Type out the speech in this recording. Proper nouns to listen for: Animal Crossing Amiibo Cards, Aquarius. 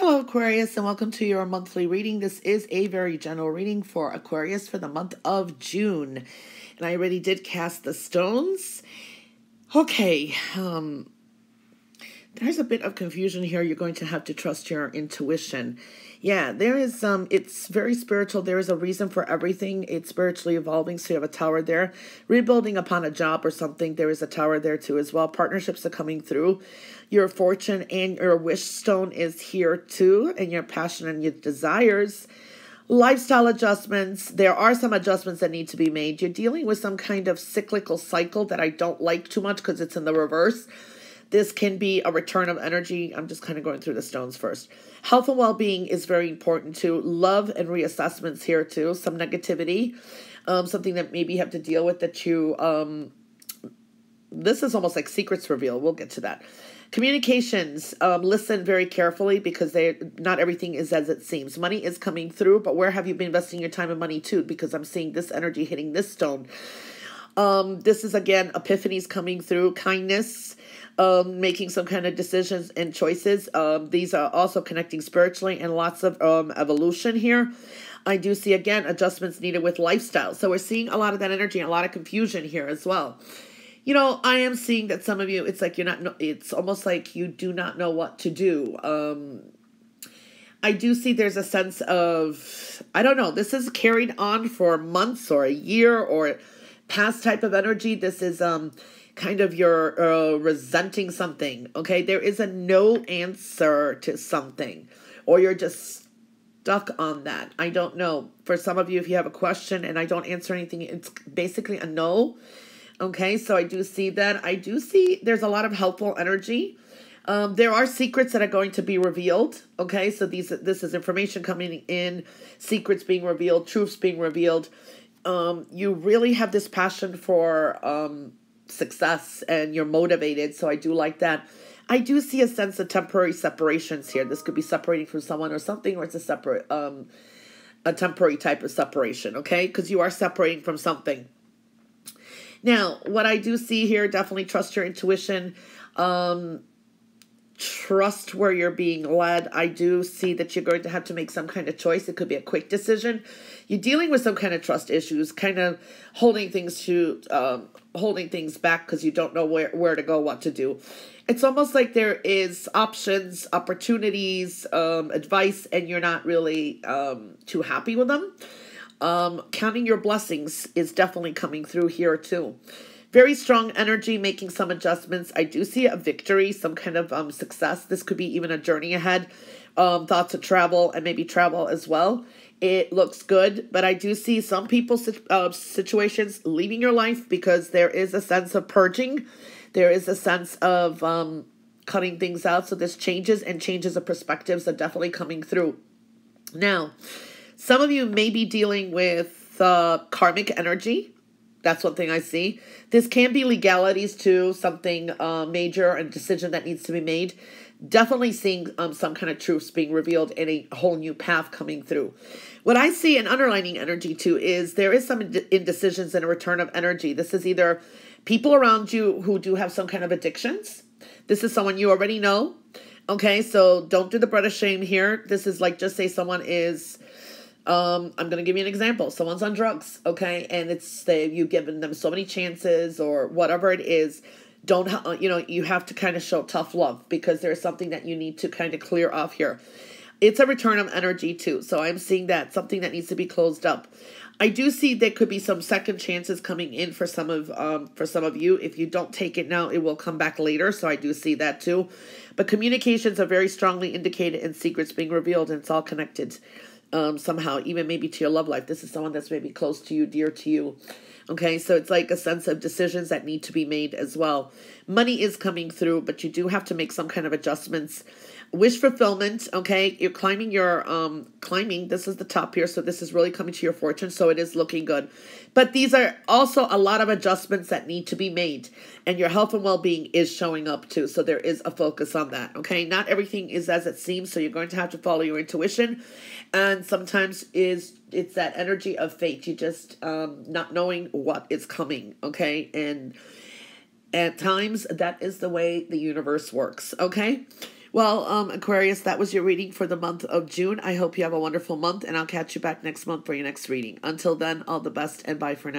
Hello Aquarius, and welcome to your monthly reading. This is a very general reading for Aquarius for the month of June. And I already did cast the stones. Okay, there's a bit of confusion here. You're going to have to trust your intuition. Yeah, there is it's very spiritual. There is a reason for everything. It's spiritually evolving, so you have a tower there. Rebuilding upon a job or something, there is a tower there too as well. Partnerships are coming through. Your fortune and your wish stone is here too, and your passion and your desires. Lifestyle adjustments. There are some adjustments that need to be made. You're dealing with some kind of cyclical cycle that I don't like too much because it's in the reverse. This can be a return of energy. I'm just kind of going through the stones first. Health and well-being is very important too. Love and reassessments here too. Some negativity, something that maybe you have to deal with that you, this is almost like secrets reveal. We'll get to that. Communications, listen very carefully because not everything is as it seems. Money is coming through, but where have you been investing your time and money too? Because I'm seeing this energy hitting this stone. This is, again, epiphanies coming through, kindness, making some kind of decisions and choices. These are also connecting spiritually and lots of evolution here. I do see, again, adjustments needed with lifestyle. So we're seeing a lot of that energy and a lot of confusion here as well. You know, I am seeing that some of you, it's like it's almost like you do not know what to do. I do see there's a sense of, I don't know, this is carried on for months or a year or past type of energy. This is kind of your resenting something, okay? There is a no answer to something, or you're just stuck on that. I don't know. For some of you, if you have a question and I don't answer anything, it's basically a no, okay? So I do see that. I do see there's a lot of helpful energy. There are secrets that are going to be revealed, okay? So this is information coming in, secrets being revealed, truths being revealed. You really have this passion for success and you're motivated, so I do like that. I do see a sense of temporary separations here. This could be separating from someone or something, or it's a separate, a temporary type of separation, okay? Because you are separating from something. Now, what I do see here, definitely trust your intuition. Trust where you're being led. I do see that you're going to have to make some kind of choice. It could be a quick decision. You're dealing with some kind of trust issues, kind of holding things to holding things back because you don't know where to go, what to do. It's almost like there is options, opportunities, advice, and you're not really too happy with them. Counting your blessings is definitely coming through here too. Very strong energy, making some adjustments. I do see a victory, some kind of success. This could be even a journey ahead. Thoughts of travel and maybe travel as well. It looks good, but I do see some people's situations leaving your life because there is a sense of purging. There is a sense of cutting things out. So this changes, and changes of perspectives are definitely coming through. Now, some of you may be dealing with karmic energy. That's one thing I see. This can be legalities to something major and decision that needs to be made. Definitely seeing some kind of truths being revealed and a whole new path coming through. What I see in underlining energy too is there is some indecisions and a return of energy. This is either people around you who do have some kind of addictions. This is someone you already know. Okay, so don't do the bread of shame here. This is like just say someone is... I'm going to give you an example. Someone's on drugs, okay? And it's you've given them so many chances or whatever it is. Don't, you know, you have to kind of show tough love because there's something that you need to kind of clear off here. It's a return of energy too. So I'm seeing that, something that needs to be closed up. I do see there could be some second chances coming in for some of you. If you don't take it now, it will come back later. So I do see that too. But communications are very strongly indicated and secrets being revealed, and it's all connected. Somehow, even maybe to your love life. This is someone that's maybe close to you, dear to you. Okay, so it's like a sense of decisions that need to be made as well. Money is coming through, but you do have to make some kind of adjustments. Wish fulfillment, okay? You're climbing your, this is the top here, so this is really coming to your fortune, so it is looking good. But these are also a lot of adjustments that need to be made, and your health and well-being is showing up too, so there is a focus on that, okay? Not everything is as it seems, so you're going to have to follow your intuition, and sometimes it's that energy of fate. You just not knowing what is coming, okay? And at times, that is the way the universe works, okay? Well, Aquarius, that was your reading for the month of June. I hope you have a wonderful month, and I'll catch you back next month for your next reading. Until then, all the best, and bye for now.